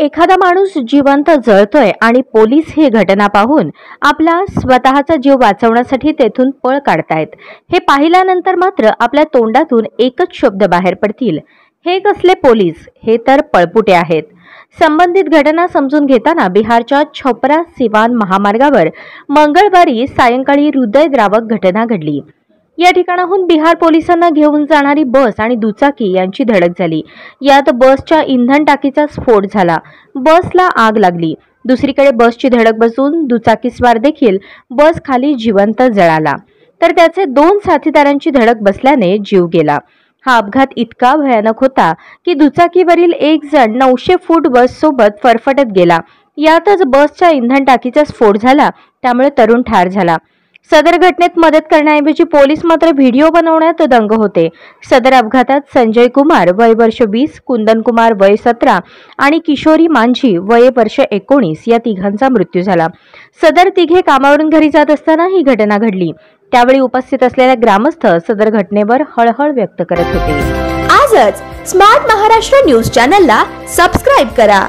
एखादा माणूस जिवंत जळतोय आणि पोलीस ही घटना पाहून आपला स्वतःचा जीव वाचवण्यासाठी तेथून पळ काढतायत, हे पाहिल्यानंतर मात्र आपल्या तोंडातून एकच शब्द बाहेर पडतील, हे कसले पोलीस, हे तर पळपुटे आहेत। संबंधित घटना समजून घेताना बिहारच्या छपरा सिवान महामार्गावर मंगळवारी सायंकाळी हृदयद्रावक घटना घडली। या ठिकाणाहून बिहार पोलिसांना घेऊन जाणारी बस आणि दुचाकी यांची धडक झाली। यात बसच्या इंधन टाकीचा स्फोट झाला, बसला आग लागली। दुसरीकडे बसची धडक बसून दुचाकीस्वार देखील बस खाली जिवंत जळाला, तर त्याचे दोन साथीदारांची धडक बसल्याने जीव गेला। हा अपघात इतका भयानक होता की दुचाकीवरील एक जण 900 फूट बस सोबत फरफटत गेला। यातच बसच्या इंधन टाकीचा स्फोट झाला, त्यामुळे तरुण ठार झाला। सदर घटनेत मदत करण्याऐवजी पोलीस मात्र व्हिडिओ बनवण्यात दंग होते। सदर अपघातात संजय कुमार वय वर्ष 20, कुंदन कुमार वय 17 आणि किशोरी मांझी वय वर्ष 19 या तिघांचा मृत्यू झाला। सदर तिघे कामावरून घरी जात असताना ही घटना घडली। त्यावेळी उपस्थित असलेल्या ग्रामस्थ सदर घटनेवर हळहळ व्यक्त करत होते। आजच स्मार्ट महाराष्ट्र न्यूज चॅनलला सबस्क्राइब करा।